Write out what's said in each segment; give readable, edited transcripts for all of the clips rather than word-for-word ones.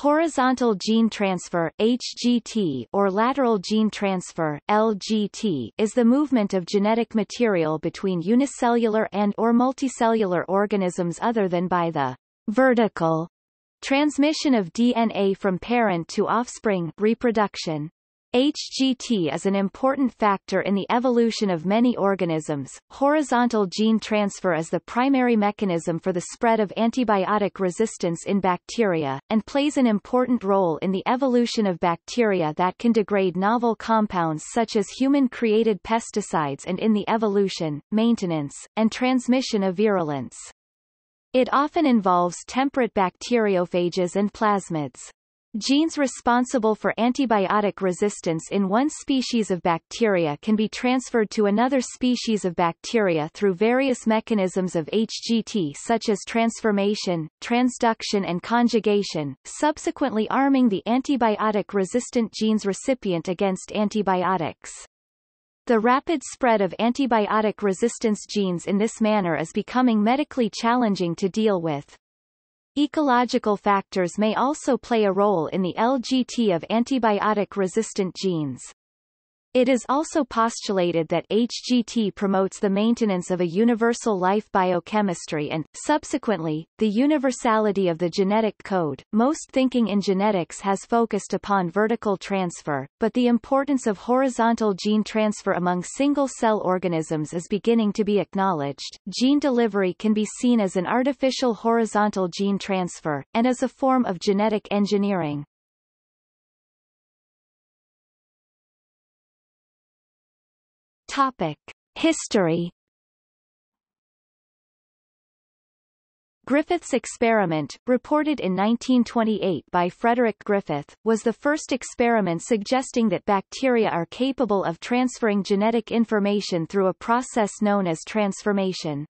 Horizontal gene transfer (HGT) or lateral gene transfer (LGT) is the movement of genetic material between unicellular and/or multicellular organisms other than by the vertical transmission of DNA from parent to offspring reproduction. HGT is an important factor in the evolution of many organisms. Horizontal gene transfer is the primary mechanism for the spread of antibiotic resistance in bacteria, and plays an important role in the evolution of bacteria that can degrade novel compounds such as human-created pesticides and in the evolution, maintenance, and transmission of virulence. It often involves temperate bacteriophages and plasmids. Genes responsible for antibiotic resistance in one species of bacteria can be transferred to another species of bacteria through various mechanisms of HGT such as transformation, transduction and conjugation, subsequently arming the antibiotic-resistant gene's recipient against antibiotics. The rapid spread of antibiotic resistance genes in this manner is becoming medically challenging to deal with. Ecological factors may also play a role in the LGT of antibiotic-resistant genes. It is also postulated that HGT promotes the maintenance of a universal life biochemistry and, subsequently, the universality of the genetic code. Most thinking in genetics has focused upon vertical transfer, but the importance of horizontal gene transfer among single-cell organisms is beginning to be acknowledged. Gene delivery can be seen as an artificial horizontal gene transfer, and as a form of genetic engineering. History. Griffith's experiment, reported in 1928 by Frederick Griffith, was the first experiment suggesting that bacteria are capable of transferring genetic information through a process known as transformation.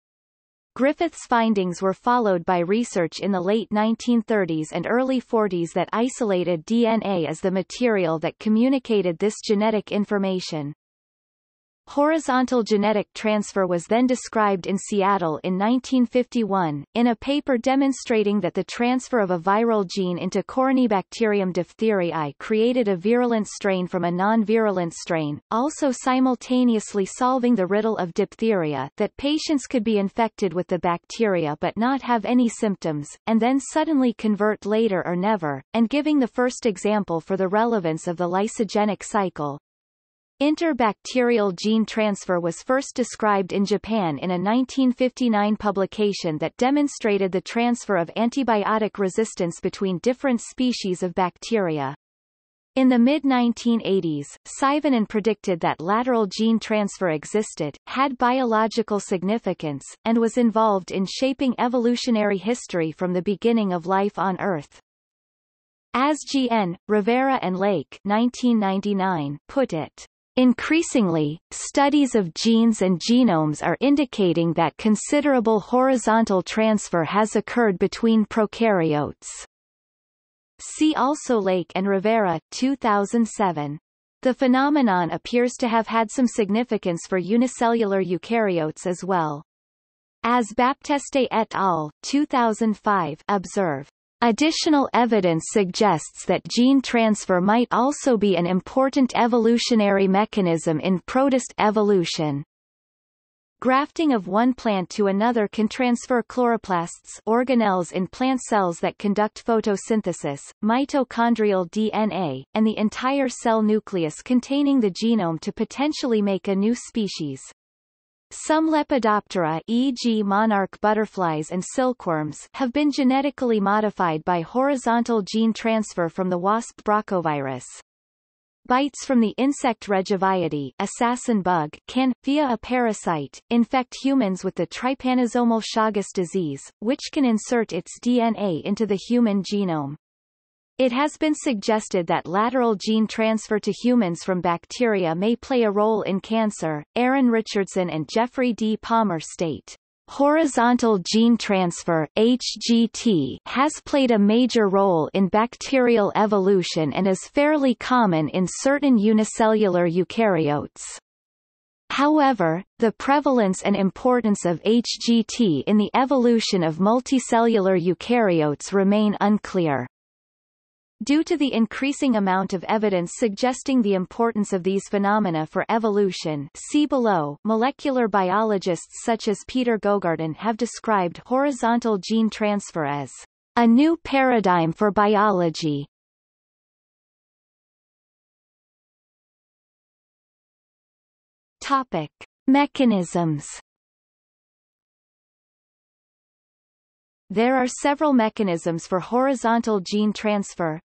Griffith's findings were followed by research in the late 1930s and early 40s that isolated DNA as the material that communicated this genetic information. Horizontal genetic transfer was then described in Seattle in 1951, in a paper demonstrating that the transfer of a viral gene into Corynebacterium diphtheriae created a virulent strain from a non-virulent strain, also simultaneously solving the riddle of diphtheria, that patients could be infected with the bacteria but not have any symptoms, and then suddenly convert later or never, and giving the first example for the relevance of the lysogenic cycle. Interbacterial gene transfer was first described in Japan in a 1959 publication that demonstrated the transfer of antibiotic resistance between different species of bacteria. In the mid-1980s, Syvanen predicted that lateral gene transfer existed, had biological significance, and was involved in shaping evolutionary history from the beginning of life on Earth. As G. N., Rivera and Lake 1999 put it, increasingly, studies of genes and genomes are indicating that considerable horizontal transfer has occurred between prokaryotes. See also Lake and Rivera, 2007. The phenomenon appears to have had some significance for unicellular eukaryotes as well. As Baptiste et al., 2005, observe, additional evidence suggests that gene transfer might also be an important evolutionary mechanism in protist evolution. Grafting of one plant to another can transfer chloroplasts, organelles in plant cells that conduct photosynthesis, mitochondrial DNA, and the entire cell nucleus containing the genome to potentially make a new species. Some Lepidoptera, e.g. monarch butterflies and silkworms, have been genetically modified by horizontal gene transfer from the wasp Baculovirus. Bites from the insect Regiviidae, assassin bug, can, via a parasite, infect humans with the trypanosomal Chagas disease, which can insert its DNA into the human genome. It has been suggested that lateral gene transfer to humans from bacteria may play a role in cancer. Aaron Richardson and Jeffrey D. Palmer state, horizontal gene transfer (HGT) has played a major role in bacterial evolution and is fairly common in certain unicellular eukaryotes. However, the prevalence and importance of HGT in the evolution of multicellular eukaryotes remain unclear. Due to the increasing amount of evidence suggesting the importance of these phenomena for evolution, see below, molecular biologists such as Peter Gogarten have described horizontal gene transfer as a new paradigm for biology. Topic: Mechanisms. There are several mechanisms for horizontal gene transfer.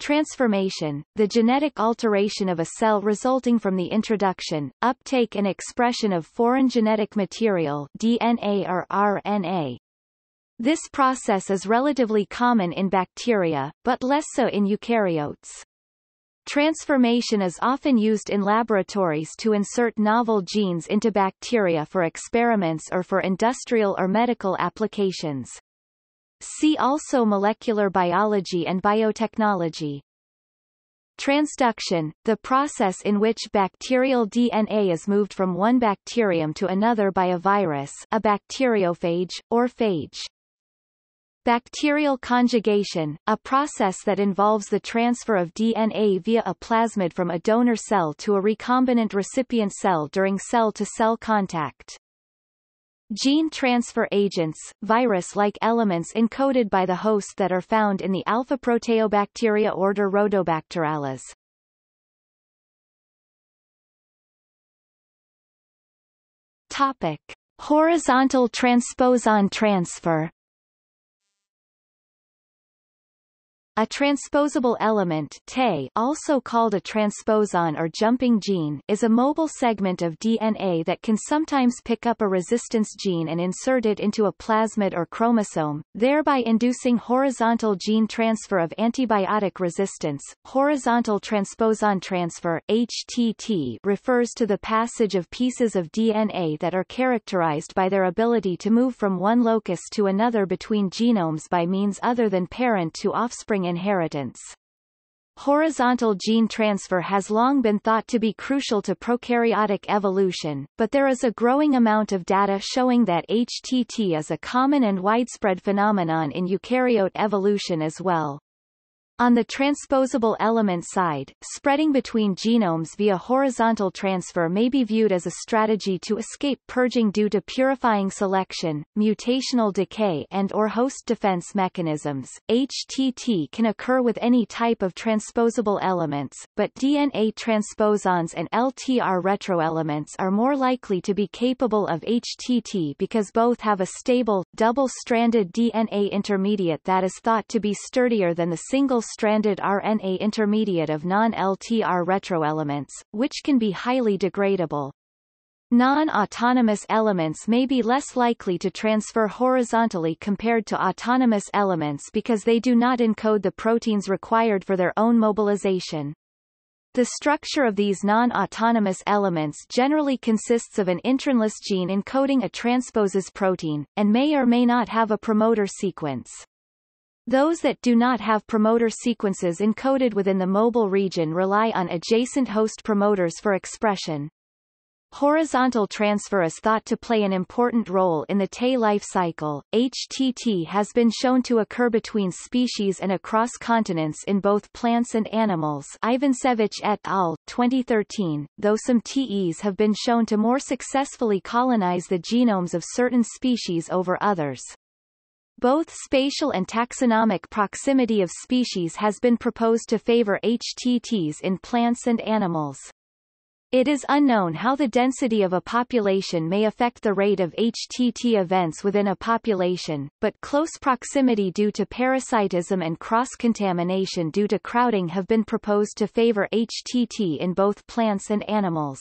Transformation, the genetic alteration of a cell resulting from the introduction, uptake and expression of foreign genetic material, DNA or RNA. This process is relatively common in bacteria, but less so in eukaryotes. Transformation is often used in laboratories to insert novel genes into bacteria for experiments or for industrial or medical applications. See also molecular biology and biotechnology. Transduction, the process in which bacterial DNA is moved from one bacterium to another by a virus, a bacteriophage, or phage. Bacterial conjugation, a process that involves the transfer of DNA via a plasmid from a donor cell to a recombinant recipient cell during cell-to-cell contact. Gene transfer agents, virus-like elements encoded by the host that are found in the alpha-proteobacteria order Rhodobacterales. Topic: Horizontal transposon transfer. A transposable element, TAE, also called a transposon or jumping gene, is a mobile segment of DNA that can sometimes pick up a resistance gene and insert it into a plasmid or chromosome, thereby inducing horizontal gene transfer of antibiotic resistance. Horizontal transposon transfer (HTT) refers to the passage of pieces of DNA that are characterized by their ability to move from one locus to another between genomes by means other than parent to offspring inheritance. Horizontal gene transfer has long been thought to be crucial to prokaryotic evolution, but there is a growing amount of data showing that HTT is a common and widespread phenomenon in eukaryote evolution as well. On the transposable element side, spreading between genomes via horizontal transfer may be viewed as a strategy to escape purging due to purifying selection, mutational decay and/or host defense mechanisms. HTT can occur with any type of transposable elements, but DNA transposons and LTR retroelements are more likely to be capable of HTT because both have a stable, double-stranded DNA intermediate that is thought to be sturdier than the single-stranded RNA intermediate of non-LTR retroelements, which can be highly degradable. Non-autonomous elements may be less likely to transfer horizontally compared to autonomous elements because they do not encode the proteins required for their own mobilization. The structure of these non-autonomous elements generally consists of an intronless gene encoding a transpose's protein, and may or may not have a promoter sequence. Those that do not have promoter sequences encoded within the mobile region rely on adjacent host promoters for expression. Horizontal transfer is thought to play an important role in the TAE life cycle. HTT has been shown to occur between species and across continents in both plants and animals. Ivancevich et al. 2013, though some TEs have been shown to more successfully colonize the genomes of certain species over others. Both spatial and taxonomic proximity of species has been proposed to favor HTTs in plants and animals. It is unknown how the density of a population may affect the rate of HTT events within a population, but close proximity due to parasitism and cross-contamination due to crowding have been proposed to favor HTT in both plants and animals.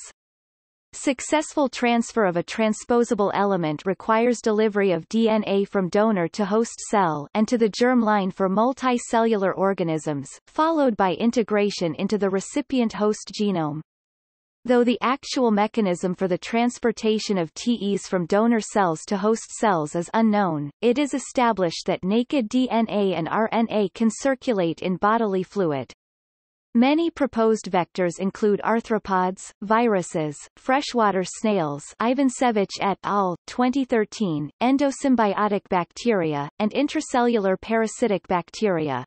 Successful transfer of a transposable element requires delivery of DNA from donor to host cell and to the germ line for multicellular organisms, followed by integration into the recipient host genome. Though the actual mechanism for the transportation of TEs from donor cells to host cells is unknown, it is established that naked DNA and RNA can circulate in bodily fluid. Many proposed vectors include arthropods, viruses, freshwater snails Ivancevich et al. 2013, endosymbiotic bacteria, and intracellular parasitic bacteria.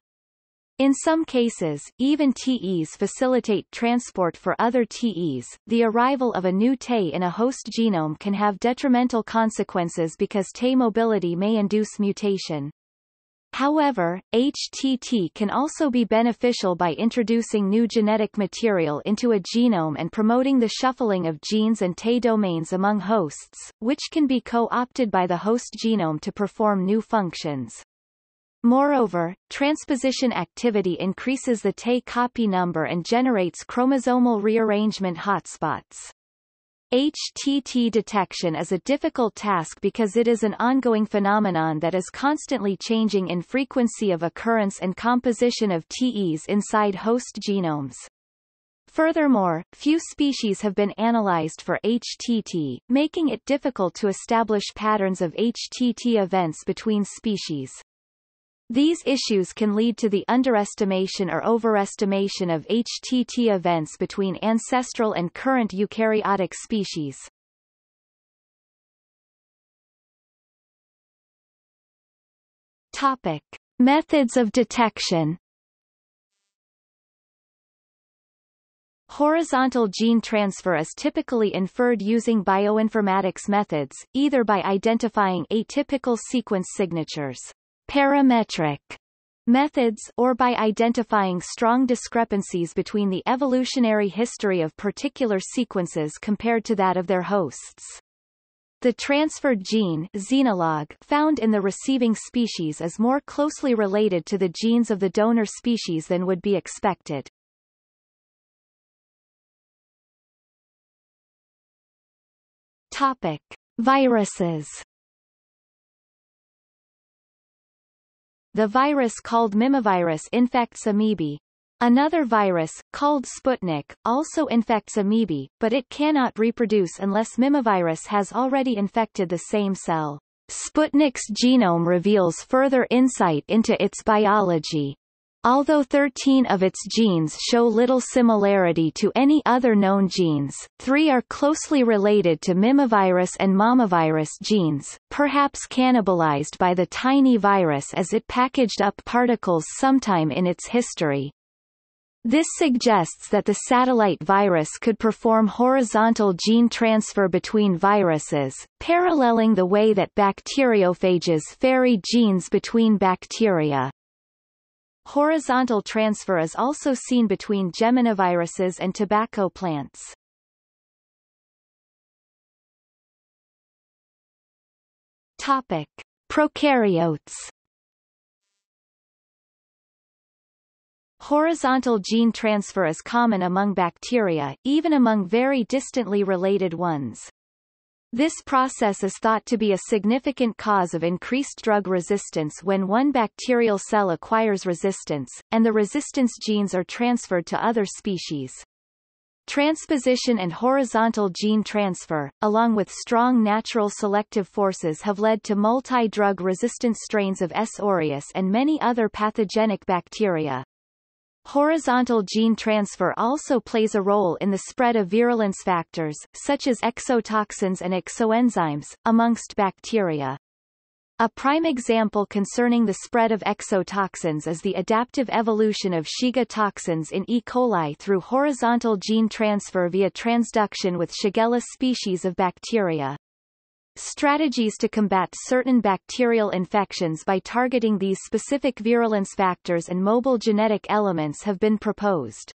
In some cases, even TEs facilitate transport for other TEs. The arrival of a new TE in a host genome can have detrimental consequences because TE mobility may induce mutation. However, HTT can also be beneficial by introducing new genetic material into a genome and promoting the shuffling of genes and TE domains among hosts, which can be co-opted by the host genome to perform new functions. Moreover, transposition activity increases the TE copy number and generates chromosomal rearrangement hotspots. HTT detection is a difficult task because it is an ongoing phenomenon that is constantly changing in frequency of occurrence and composition of TEs inside host genomes. Furthermore, few species have been analyzed for HTT, making it difficult to establish patterns of HTT events between species. These issues can lead to the underestimation or overestimation of HTT events between ancestral and current eukaryotic species. Topic: Methods of detection. Horizontal gene transfer is typically inferred using bioinformatics methods, either by identifying atypical sequence signatures, parametric methods, or by identifying strong discrepancies between the evolutionary history of particular sequences compared to that of their hosts. The transferred gene xenologue found in the receiving species is more closely related to the genes of the donor species than would be expected. Topic: Viruses. The virus called mimivirus infects amoebae. Another virus, called Sputnik, also infects amoebae, but it cannot reproduce unless mimivirus has already infected the same cell. Sputnik's genome reveals further insight into its biology. Although 13 of its genes show little similarity to any other known genes, 3 are closely related to mimivirus and mammavirus genes, perhaps cannibalized by the tiny virus as it packaged up particles sometime in its history. This suggests that the satellite virus could perform horizontal gene transfer between viruses, paralleling the way that bacteriophages ferry genes between bacteria. Horizontal transfer is also seen between geminoviruses and tobacco plants. Topic: Prokaryotes. Horizontal gene transfer is common among bacteria, even among very distantly related ones. This process is thought to be a significant cause of increased drug resistance when one bacterial cell acquires resistance, and the resistance genes are transferred to other species. Transposition and horizontal gene transfer, along with strong natural selective forces, have led to multi-drug resistant strains of S. aureus and many other pathogenic bacteria. Horizontal gene transfer also plays a role in the spread of virulence factors, such as exotoxins and exoenzymes, amongst bacteria. A prime example concerning the spread of exotoxins is the adaptive evolution of Shiga toxins in E. coli through horizontal gene transfer via transduction with Shigella species of bacteria. Strategies to combat certain bacterial infections by targeting these specific virulence factors and mobile genetic elements have been proposed.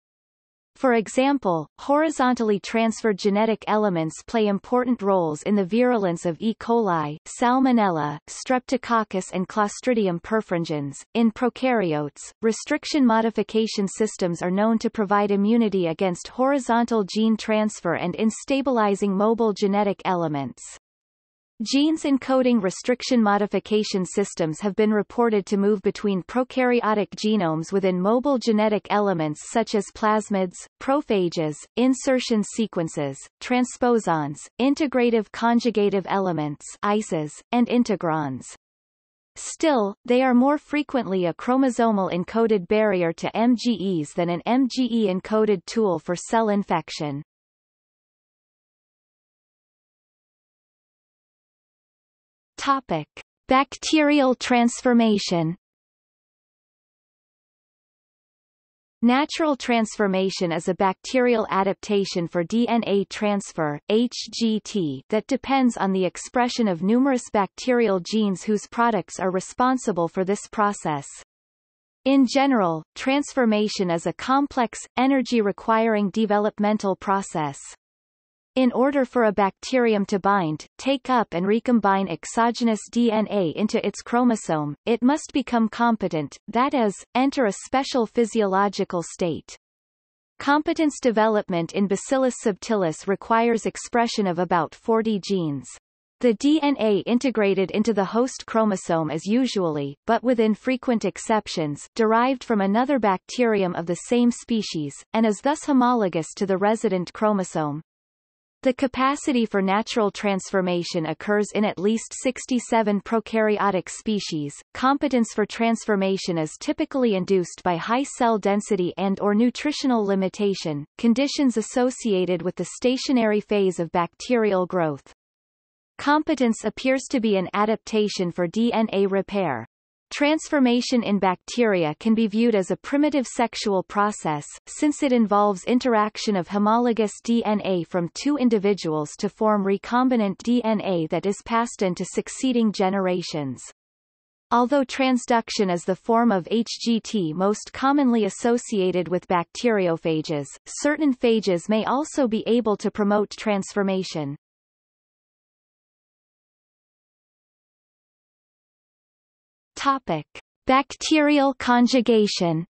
For example, horizontally transferred genetic elements play important roles in the virulence of E. coli, Salmonella, Streptococcus, and Clostridium perfringens. In prokaryotes, restriction modification systems are known to provide immunity against horizontal gene transfer and in stabilizing mobile genetic elements. Genes encoding restriction modification systems have been reported to move between prokaryotic genomes within mobile genetic elements such as plasmids, prophages, insertion sequences, transposons, integrative conjugative elements (ICEs), and integrons. Still, they are more frequently a chromosomal encoded barrier to MGEs than an MGE-encoded tool for cell infection. Topic: Bacterial transformation. Natural transformation is a bacterial adaptation for DNA transfer (HGT) that depends on the expression of numerous bacterial genes whose products are responsible for this process. In general, transformation is a complex, energy-requiring developmental process. In order for a bacterium to bind, take up and recombine exogenous DNA into its chromosome, it must become competent, that is, enter a special physiological state. Competence development in Bacillus subtilis requires expression of about 40 genes. The DNA integrated into the host chromosome is usually, but with infrequent exceptions, derived from another bacterium of the same species, and is thus homologous to the resident chromosome. The capacity for natural transformation occurs in at least 67 prokaryotic species. Competence for transformation is typically induced by high cell density and/or nutritional limitation, conditions associated with the stationary phase of bacterial growth. Competence appears to be an adaptation for DNA repair. Transformation in bacteria can be viewed as a primitive sexual process, since it involves interaction of homologous DNA from two individuals to form recombinant DNA that is passed on to succeeding generations. Although transduction is the form of HGT most commonly associated with bacteriophages, certain phages may also be able to promote transformation. Topic: Bacterial conjugation.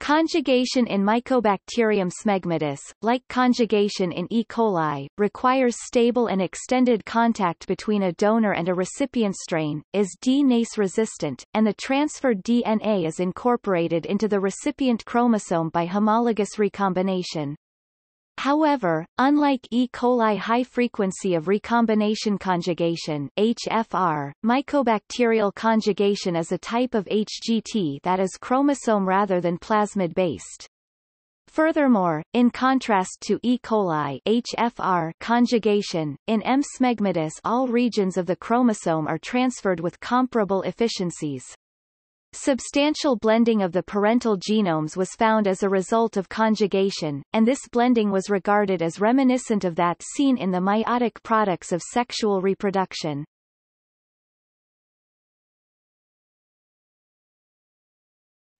Conjugation in Mycobacterium smegmatis, like conjugation in E. coli, requires stable and extended contact between a donor and a recipient strain, is DNase resistant, and the transferred DNA is incorporated into the recipient chromosome by homologous recombination. However, unlike E. coli high frequency of recombination conjugation (HFR), mycobacterial conjugation is a type of HGT that is chromosome rather than plasmid-based. Furthermore, in contrast to E. coli (HFR) conjugation, in M. smegmatis all regions of the chromosome are transferred with comparable efficiencies. Substantial blending of the parental genomes was found as a result of conjugation, and this blending was regarded as reminiscent of that seen in the meiotic products of sexual reproduction.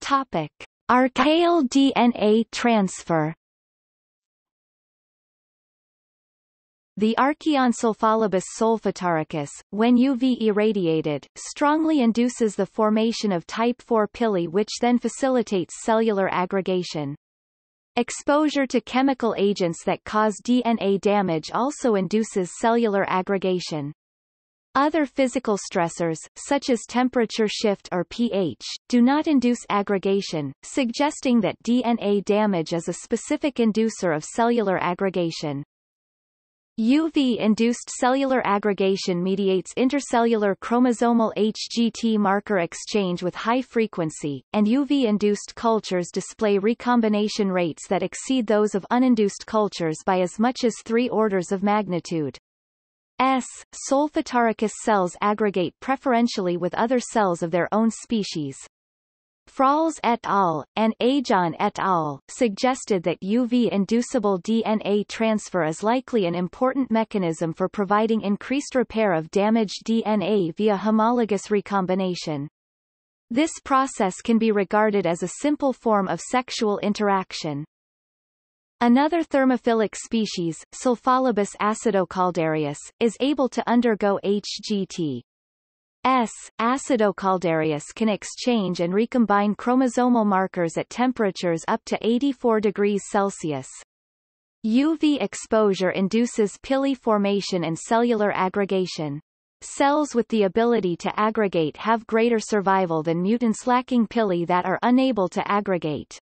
Topic: Archaeal DNA transfer. The archaeon Sulfolobus solfataricus, when UV irradiated, strongly induces the formation of type IV pili, which then facilitates cellular aggregation. Exposure to chemical agents that cause DNA damage also induces cellular aggregation. Other physical stressors, such as temperature shift or pH, do not induce aggregation, suggesting that DNA damage is a specific inducer of cellular aggregation. UV-induced cellular aggregation mediates intercellular chromosomal HGT marker exchange with high frequency, and UV-induced cultures display recombination rates that exceed those of uninduced cultures by as much as 3 orders of magnitude. S. solfataricus cells aggregate preferentially with other cells of their own species. Fralls et al. And Ajon et al. Suggested that UV-inducible DNA transfer is likely an important mechanism for providing increased repair of damaged DNA via homologous recombination. This process can be regarded as a simple form of sexual interaction. Another thermophilic species, Sulfolobus acidocaldarius, is able to undergo HGT. S. acidocaldarius can exchange and recombine chromosomal markers at temperatures up to 84 degrees Celsius. UV exposure induces pili formation and cellular aggregation. Cells with the ability to aggregate have greater survival than mutants lacking pili that are unable to aggregate.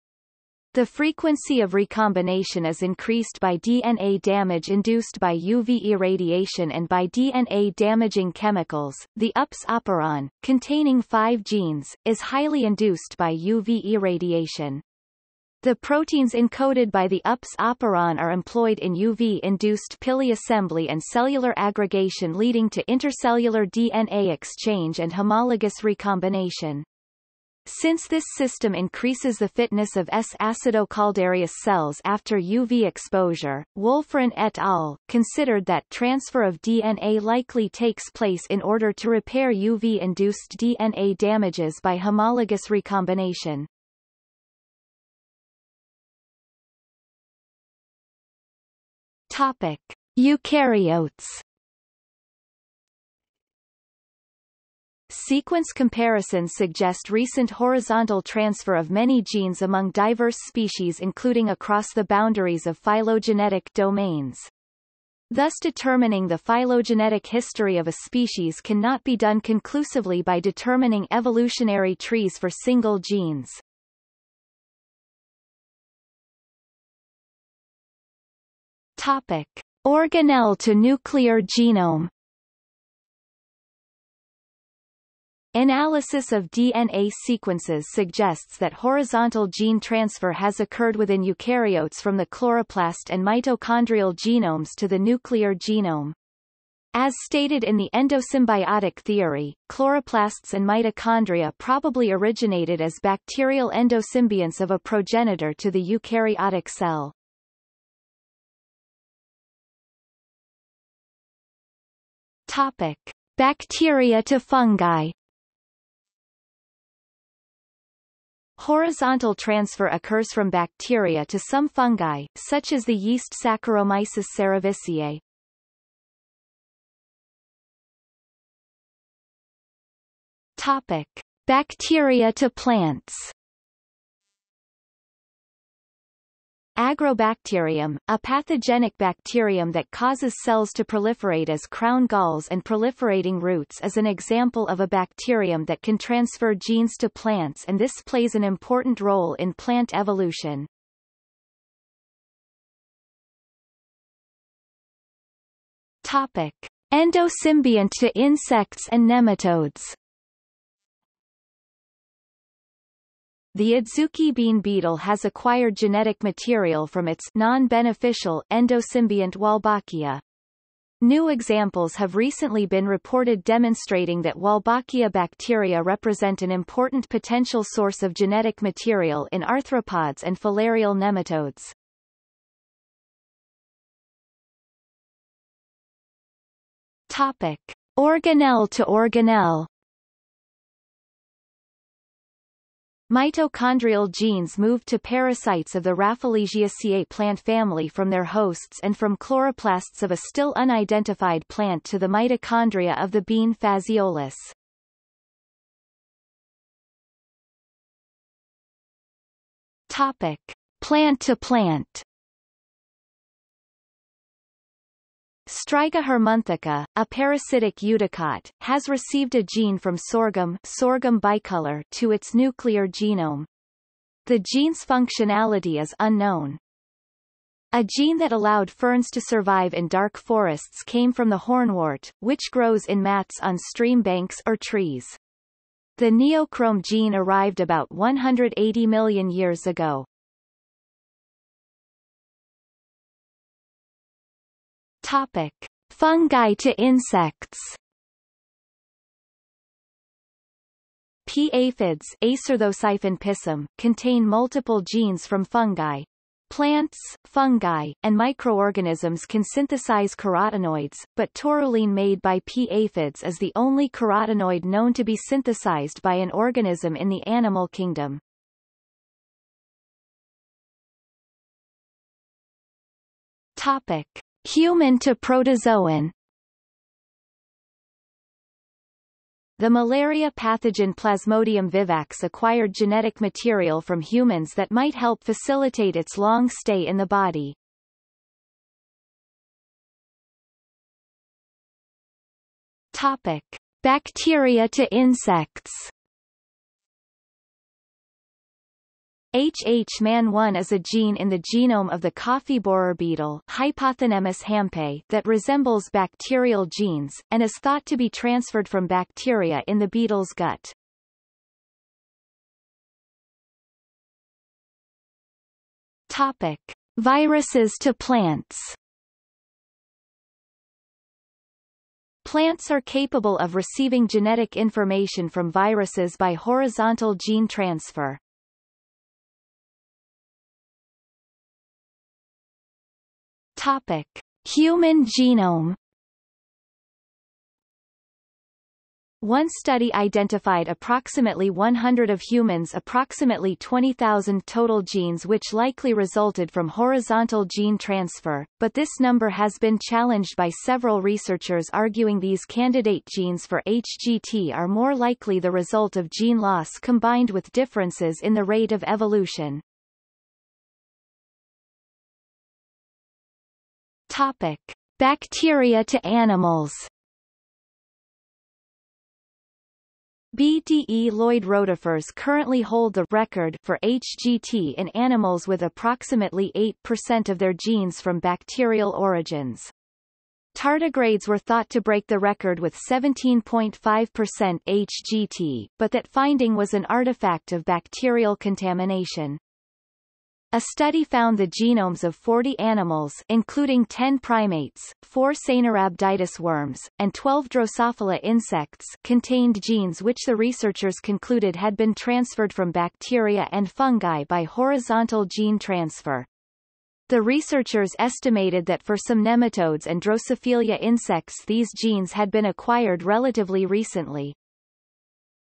The frequency of recombination is increased by DNA damage induced by UV irradiation and by DNA-damaging chemicals. The UPS operon, containing 5 genes, is highly induced by UV irradiation. The proteins encoded by the UPS operon are employed in UV-induced pili assembly and cellular aggregation, leading to intercellular DNA exchange and homologous recombination. Since this system increases the fitness of S. acidocaldarius cells after UV exposure, Wolfrin et al. Considered that transfer of DNA likely takes place in order to repair UV-induced DNA damages by homologous recombination. Topic: Eukaryotes. Sequence comparisons suggest recent horizontal transfer of many genes among diverse species, including across the boundaries of phylogenetic domains. Thus, determining the phylogenetic history of a species cannot be done conclusively by determining evolutionary trees for single genes. Topic: Organelle to nuclear genome. Analysis of DNA sequences suggests that horizontal gene transfer has occurred within eukaryotes from the chloroplast and mitochondrial genomes to the nuclear genome. As stated in the endosymbiotic theory, chloroplasts and mitochondria probably originated as bacterial endosymbionts of a progenitor to the eukaryotic cell. Topic: Bacteria to fungi. Horizontal transfer occurs from bacteria to some fungi, such as the yeast Saccharomyces cerevisiae. Topic: Bacteria to plants. Agrobacterium, a pathogenic bacterium that causes cells to proliferate as crown galls and proliferating roots, is an example of a bacterium that can transfer genes to plants, and this plays an important role in plant evolution. Topic: Endosymbiont to insects and nematodes. The Adzuki bean beetle has acquired genetic material from its non-beneficial endosymbiont Wolbachia. New examples have recently been reported demonstrating that Wolbachia bacteria represent an important potential source of genetic material in arthropods and filarial nematodes. Topic: Organelle to organelle. Mitochondrial genes move to parasites of the Rafflesiaceae plant family from their hosts and from chloroplasts of a still unidentified plant to the mitochondria of the bean Phaseolus. Topic: Plant to plant. Striga hermonthica, a parasitic eudicot, has received a gene from sorghum bicolor to its nuclear genome. The gene's functionality is unknown. A gene that allowed ferns to survive in dark forests came from the hornwort, which grows in mats on stream banks or trees. The neochrome gene arrived about 180 million years ago. Topic: Fungi to insects. P. aphids Acyrthosiphon pisum contain multiple genes from fungi. Plants, fungi, and microorganisms can synthesize carotenoids, but tauruline made by P. aphids is the only carotenoid known to be synthesized by an organism in the animal kingdom. Topic: Human to protozoan. The malaria pathogen Plasmodium vivax acquired genetic material from humans that might help facilitate its long stay in the body. Topic: Bacteria to insects. HH man1 is a gene in the genome of the coffee borer beetle Hypothenemus hampei that resembles bacterial genes, and is thought to be transferred from bacteria in the beetle's gut. Topic: Viruses to plants. Plants are capable of receiving genetic information from viruses by horizontal gene transfer. Topic: Human genome. One study identified approximately 100 of humans, approximately 20,000 total genes which likely resulted from horizontal gene transfer, but this number has been challenged by several researchers arguing these candidate genes for HGT are more likely the result of gene loss combined with differences in the rate of evolution. Topic: Bacteria to animals. BDE Lloyd rotifers currently hold the record for HGT in animals with approximately 8% of their genes from bacterial origins. Tardigrades were thought to break the record with 17.5% HGT, but that finding was an artifact of bacterial contamination. A study found the genomes of 40 animals, including 10 primates, 4 Caenorhabditis worms, and 12 Drosophila insects, contained genes which the researchers concluded had been transferred from bacteria and fungi by horizontal gene transfer. The researchers estimated that for some nematodes and Drosophila insects these genes had been acquired relatively recently.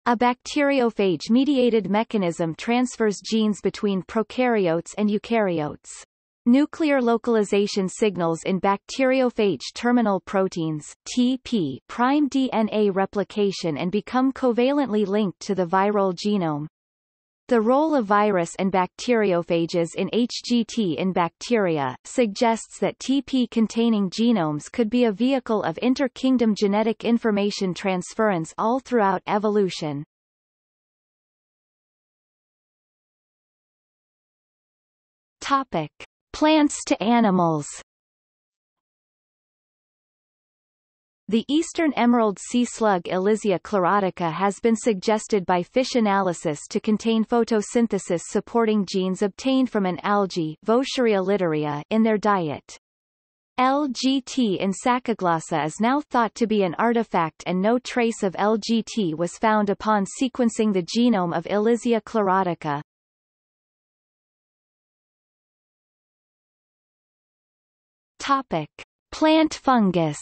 A bacteriophage-mediated mechanism transfers genes between prokaryotes and eukaryotes. Nuclear localization signals in bacteriophage terminal proteins (TP) prime DNA replication and become covalently linked to the viral genome. The role of virus and bacteriophages in HGT in bacteria suggests that TP-containing genomes could be a vehicle of inter-kingdom genetic information transference all throughout evolution. Topic: Plants to animals. The eastern emerald sea slug Elysia chlorotica has been suggested by fish analysis to contain photosynthesis supporting genes obtained from an algae in their diet. LGT in Sacoglossa is now thought to be an artifact and no trace of LGT was found upon sequencing the genome of Elysia chlorotica. Topic: Plant fungus.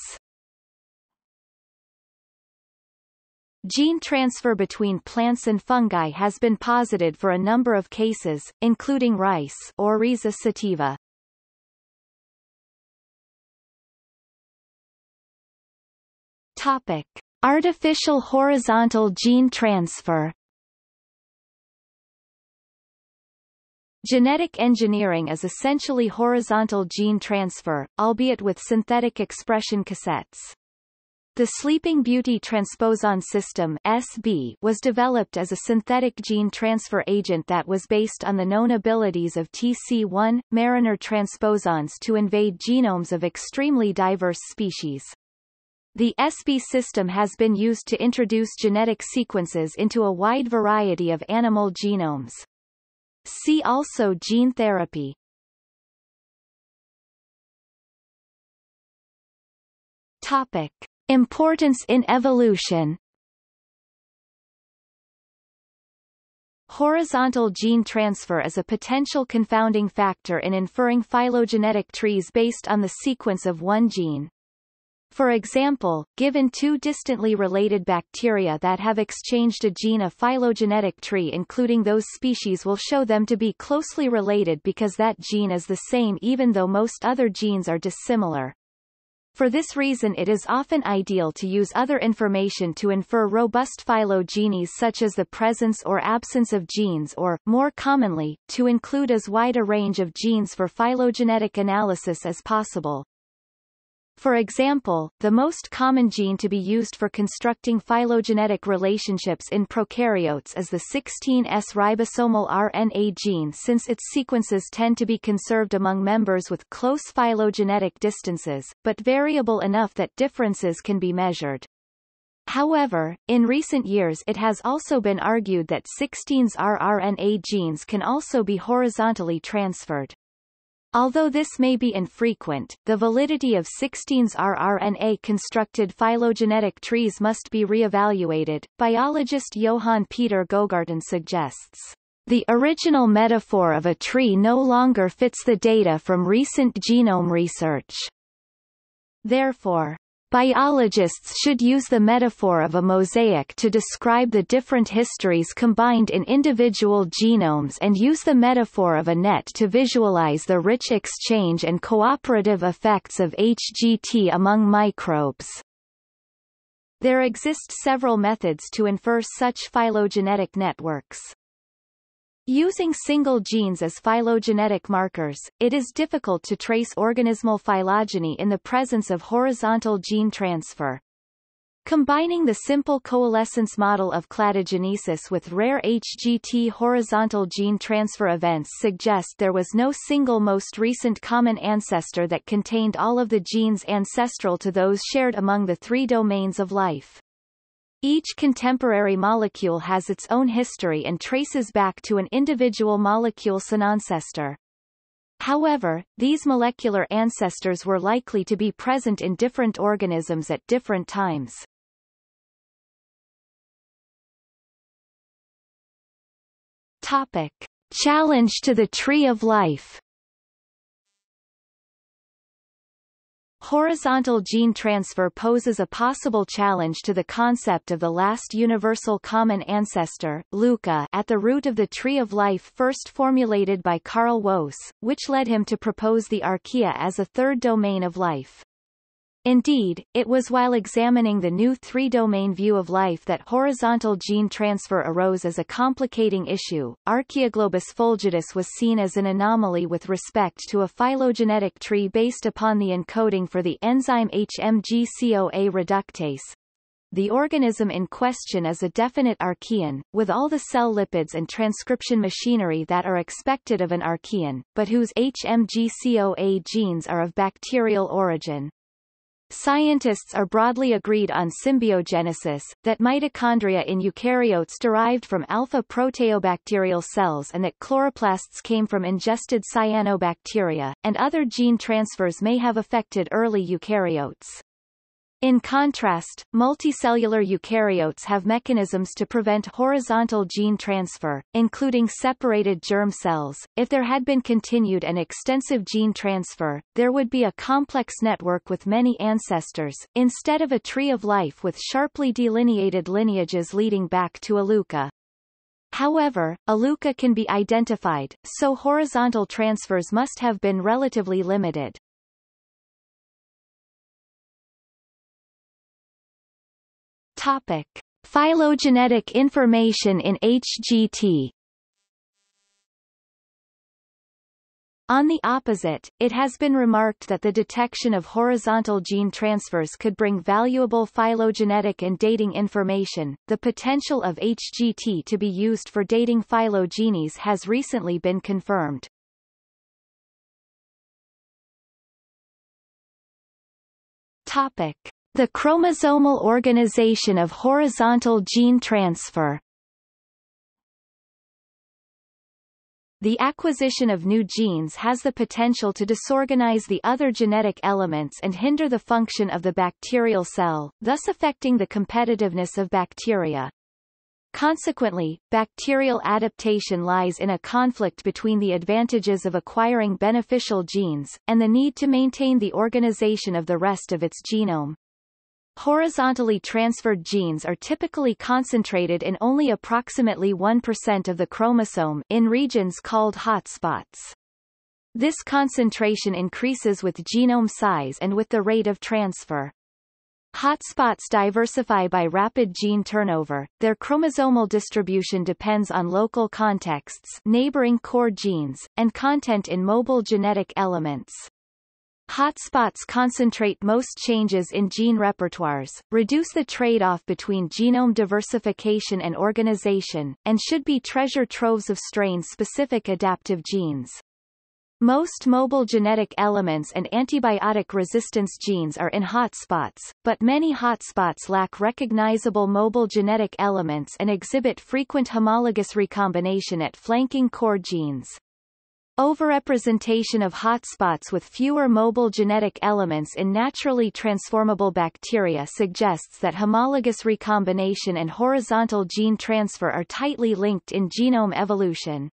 Gene transfer between plants and fungi has been posited for a number of cases, including rice Oryza sativa. Topic: Artificial horizontal gene transfer. Genetic engineering is essentially horizontal gene transfer, albeit with synthetic expression cassettes. The Sleeping Beauty transposon system (SB) was developed as a synthetic gene transfer agent that was based on the known abilities of TC1, Mariner transposons to invade genomes of extremely diverse species. The SB system has been used to introduce genetic sequences into a wide variety of animal genomes. See also gene therapy. Topic: Importance in evolution. Horizontal gene transfer is a potential confounding factor in inferring phylogenetic trees based on the sequence of one gene. For example, given two distantly related bacteria that have exchanged a gene, a phylogenetic tree including those species will show them to be closely related because that gene is the same even though most other genes are dissimilar. For this reason it is often ideal to use other information to infer robust phylogenies such as the presence or absence of genes or, more commonly, to include as wide a range of genes for phylogenetic analysis as possible. For example, the most common gene to be used for constructing phylogenetic relationships in prokaryotes is the 16S ribosomal RNA gene since its sequences tend to be conserved among members with close phylogenetic distances, but variable enough that differences can be measured. However, in recent years it has also been argued that 16's rRNA genes can also be horizontally transferred. Although this may be infrequent, the validity of 16's rRNA-constructed phylogenetic trees must be re-evaluated, biologist Johann Peter Gogarten suggests. The original metaphor of a tree no longer fits the data from recent genome research. Therefore, biologists should use the metaphor of a mosaic to describe the different histories combined in individual genomes and use the metaphor of a net to visualize the rich exchange and cooperative effects of HGT among microbes. There exist several methods to infer such phylogenetic networks. Using single genes as phylogenetic markers, it is difficult to trace organismal phylogeny in the presence of horizontal gene transfer. Combining the simple coalescence model of cladogenesis with rare HGT horizontal gene transfer events suggests there was no single most recent common ancestor that contained all of the genes ancestral to those shared among the three domains of life. Each contemporary molecule has its own history and traces back to an individual molecule's ancestor. However, these molecular ancestors were likely to be present in different organisms at different times. Topic: Challenge to the tree of life. Horizontal gene transfer poses a possible challenge to the concept of the last universal common ancestor, LUCA, at the root of the tree of life first formulated by Karl Woese, which led him to propose the archaea as a third domain of life. Indeed, it was while examining the new three-domain view of life that horizontal gene transfer arose as a complicating issue. Archaeoglobus fulgidus was seen as an anomaly with respect to a phylogenetic tree based upon the encoding for the enzyme HMG-CoA reductase. The organism in question is a definite archaean, with all the cell lipids and transcription machinery that are expected of an archaean, but whose HMG-CoA genes are of bacterial origin. Scientists are broadly agreed on symbiogenesis, that mitochondria in eukaryotes derived from alpha-proteobacterial cells and that chloroplasts came from ingested cyanobacteria, and other gene transfers may have affected early eukaryotes. In contrast, multicellular eukaryotes have mechanisms to prevent horizontal gene transfer, including separated germ cells. If there had been continued and extensive gene transfer, there would be a complex network with many ancestors, instead of a tree of life with sharply delineated lineages leading back to a LUCA. However, a LUCA can be identified, so horizontal transfers must have been relatively limited. Topic: Phylogenetic information in HGT. On the opposite, it has been remarked that the detection of horizontal gene transfers could bring valuable phylogenetic and dating information. The potential of HGT to be used for dating phylogenies has recently been confirmed. Topic: The chromosomal organization of horizontal gene transfer. The acquisition of new genes has the potential to disorganize the other genetic elements and hinder the function of the bacterial cell, thus affecting the competitiveness of bacteria. Consequently, bacterial adaptation lies in a conflict between the advantages of acquiring beneficial genes, and the need to maintain the organization of the rest of its genome. Horizontally transferred genes are typically concentrated in only approximately 1% of the chromosome in regions called hotspots. This concentration increases with genome size and with the rate of transfer. Hotspots diversify by rapid gene turnover. Their chromosomal distribution depends on local contexts, neighboring core genes, and content in mobile genetic elements. Hotspots concentrate most changes in gene repertoires, reduce the trade-off between genome diversification and organization, and should be treasure troves of strain-specific adaptive genes. Most mobile genetic elements and antibiotic resistance genes are in hotspots, but many hotspots lack recognizable mobile genetic elements and exhibit frequent homologous recombination at flanking core genes. Overrepresentation of hotspots with fewer mobile genetic elements in naturally transformable bacteria suggests that homologous recombination and horizontal gene transfer are tightly linked in genome evolution.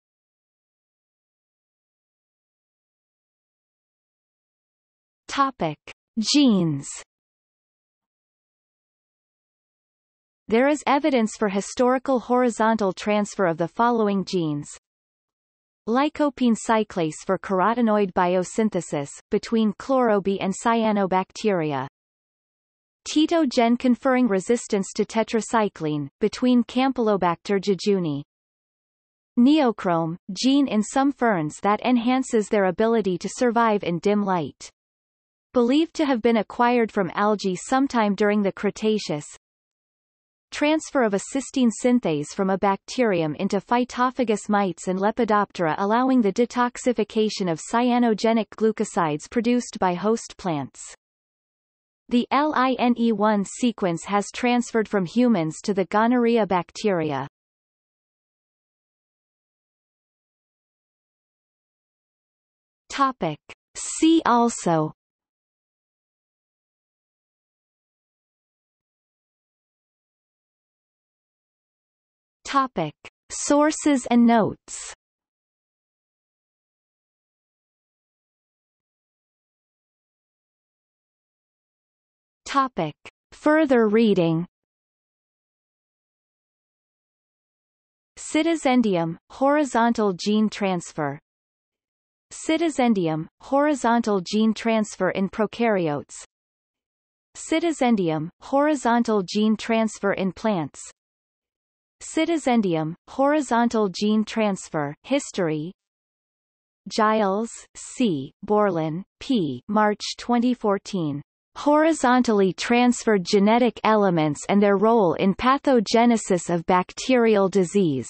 Topic: Genes. There is evidence for historical horizontal transfer of the following genes. Lycopene cyclase for carotenoid biosynthesis, between chlorobe and cyanobacteria. Tetogen conferring resistance to tetracycline, between Campylobacter jejuni. Neochrome, gene in some ferns that enhances their ability to survive in dim light. Believed to have been acquired from algae sometime during the Cretaceous. Transfer of a cysteine synthase from a bacterium into phytophagus mites and Lepidoptera, allowing the detoxification of cyanogenic glucosides produced by host plants. The LINE1 sequence has transferred from humans to the gonorrhea bacteria. Topic: See also. Topic: Sources and notes. Topic: Further reading. Cytizendium, horizontal gene transfer. Cytizendium, horizontal gene transfer in prokaryotes. Cytizendium, horizontal gene transfer in plants. Cytizendium, horizontal gene transfer, history. Giles, C., Borlin, P., March 2014. Horizontally transferred genetic elements and their role in pathogenesis of bacterial disease.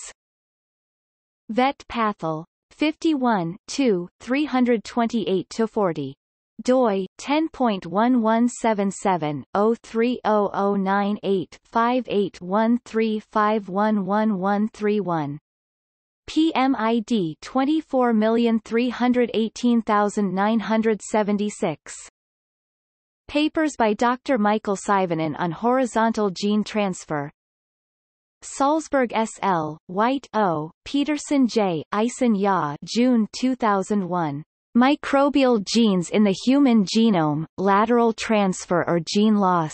Vet Pathol. 51, 2, 328-40. DOI 10.1177/0300985813511131. PMID 24318976. Papers by Dr. Michael Syvanen on horizontal gene transfer. Salzburg S.L., White O., Peterson J., Eisen Ya, June 2001. Microbial genes in the human genome, lateral transfer or gene loss.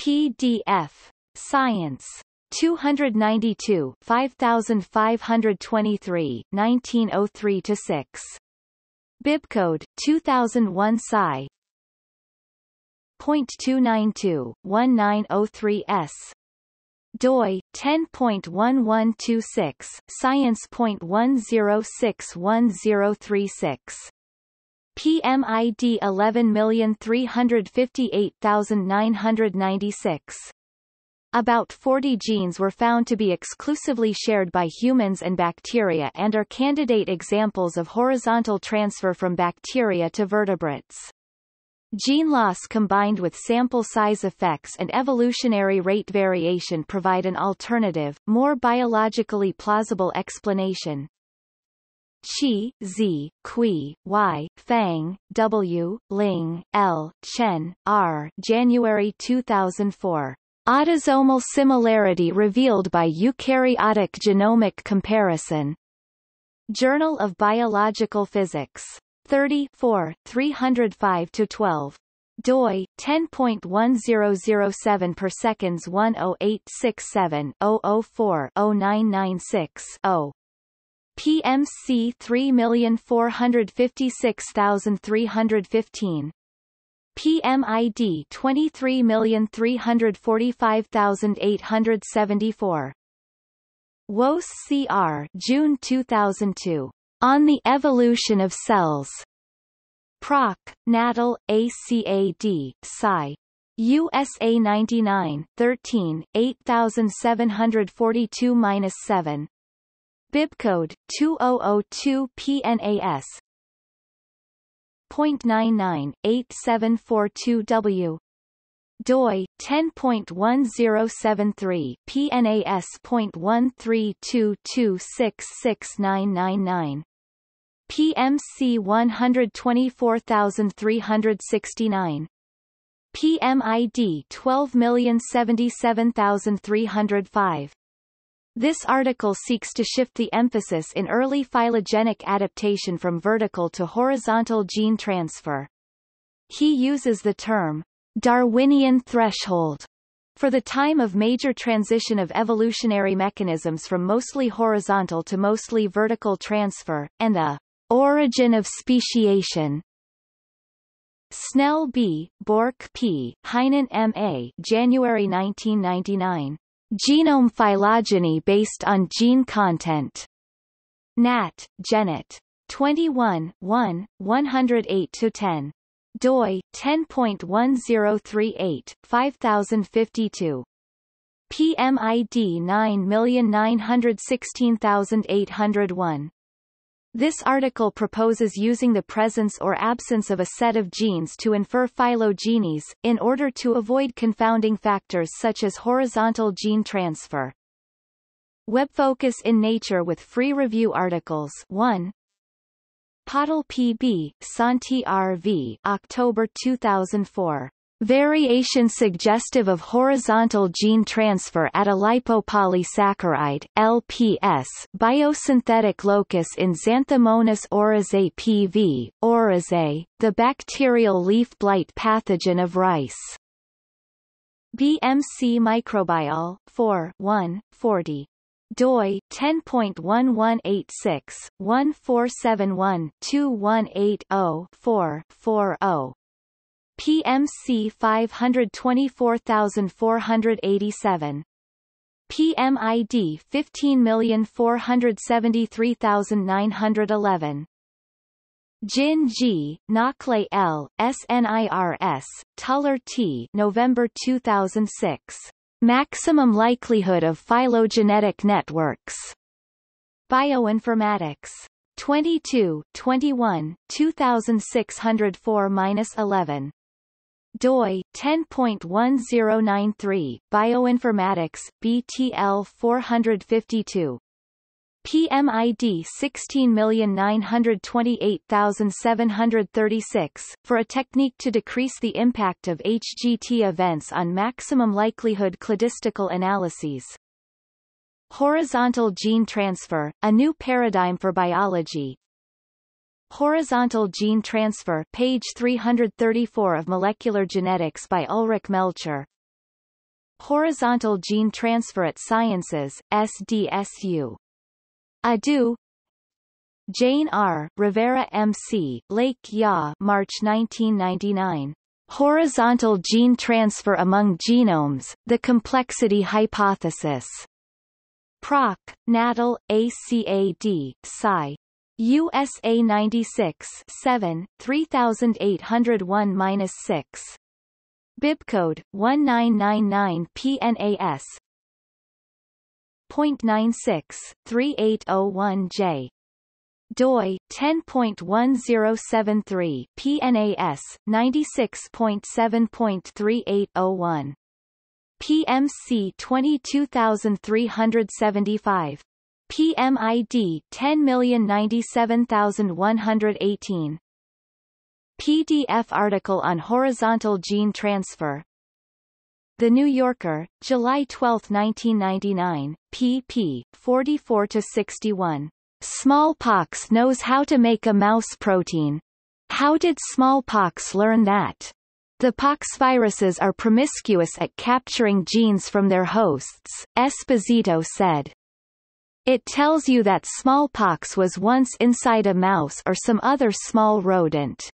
PDF. Science. 292, 5523, 1903-6. Bibcode, 2001 sci. .292.1903s. DOI 10.1126/science.1061036. PMID 11358996. About 40 genes were found to be exclusively shared by humans and bacteria and are candidate examples of horizontal transfer from bacteria to vertebrates. Gene loss combined with sample size effects and evolutionary rate variation provide an alternative, more biologically plausible explanation. Shi, Z, Kui, Y, Fang, W, Ling, L, Chen, R. January 2004. Autosomal similarity revealed by eukaryotic genomic comparison. Journal of Biological Physics. 34, 305-12. DOI 10.1007/seconds/10867-004-0996-0. PMC 3456315. PMID 23345874. Wose CR, June 2002. On the Evolution of Cells. Proc, Natal, ACAD, Sci. USA 99, 13, 8742-7. Bibcode, 2002PNAS. .998742W. DOI 10.1073/PNAS.132266999. PMC 124369. PMID 12077305. This article seeks to shift the emphasis in early phylogenetic adaptation from vertical to horizontal gene transfer. He uses the term Darwinian threshold for the time of major transition of evolutionary mechanisms from mostly horizontal to mostly vertical transfer, and the origin of speciation. Snell B., Bork P., Heinen M.A. January 1999. Genome phylogeny based on gene content. Nat. Genet. 21, 1, 108-10. DOI 10.1038/5052. PMID 9916801. This article proposes using the presence or absence of a set of genes to infer phylogenies, in order to avoid confounding factors such as horizontal gene transfer. WebFocus in Nature with free review articles. 1. Pottle P.B., Santi R.V. October 2004. Variation suggestive of horizontal gene transfer at a lipopolysaccharide (LPS) biosynthetic locus in Xanthomonas oryzae PV, oryzae, the bacterial leaf blight pathogen of rice. BMC Microbial 4:1:40. DOI 10.1186-1471-2180-4-40. PMC 524487. PMID 15473911. Jin G, Nakle L, SNIRS, Tuller T. November 2006. Maximum likelihood of phylogenetic networks. Bioinformatics. 22, 21, 2604-11. DOI 10.1093 Bioinformatics BTL 452. PMID 16928736 for a technique to decrease the impact of HGT events on maximum likelihood cladistical analyses. Horizontal gene transfer, a new paradigm for biology. Horizontal Gene Transfer, page 334 of Molecular Genetics by Ulrich Melcher. Horizontal Gene Transfer at Sciences, SDSU. Adu. Jane R., Rivera M.C., Lake Ya, March 1999. Horizontal Gene Transfer Among Genomes, The Complexity Hypothesis. Proc, Natal, ACAD, Sci. USA 96 7, 3801-6. Bibcode, 1999PNAS. 0.96-3801J. DOI, 10.1073 PNAS, 96.7.3801. PMC 22375. PMID 10097118. PDF article on horizontal gene transfer. The New Yorker, July 12, 1999, pp. 44-61. Smallpox knows how to make a mouse protein. How did smallpox learn that? The poxviruses are promiscuous at capturing genes from their hosts, Esposito said. It tells you that smallpox was once inside a mouse or some other small rodent.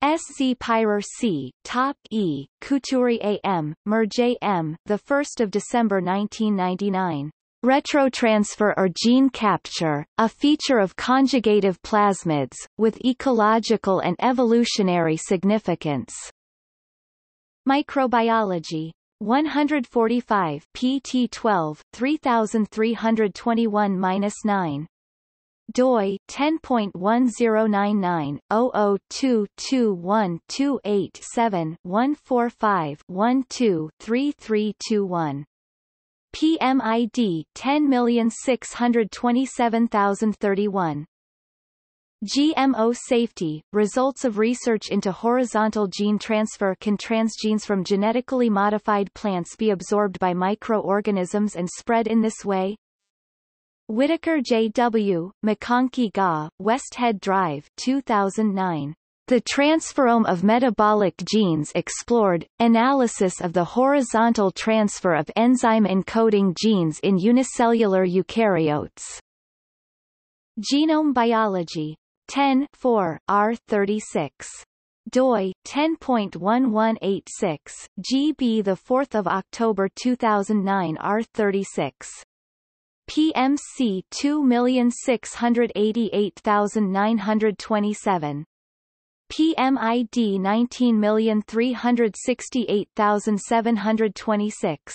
S.Z. Pirer C., Top E., Couturi A.M., Merje M. 1 December 1999. Retrotransfer or gene capture, a feature of conjugative plasmids, with ecological and evolutionary significance. Microbiology. 145 pt 12 3321-9. DOI 10.1099-00221287-145-12-3321. PMID 10627031. GMO safety, results of research into horizontal gene transfer. Can transgenes from genetically modified plants be absorbed by microorganisms and spread in this way? Whitaker J. W., McConkie Gaw, Westhead Drive, 2009. The Transferome of Metabolic Genes Explored, Analysis of the Horizontal Transfer of Enzyme-Encoding Genes in Unicellular Eukaryotes. Genome Biology. 10 4, R36. DOI 10.1186 GB the 4th of October 2009 R36. PMC 2688927. PMID 19368726.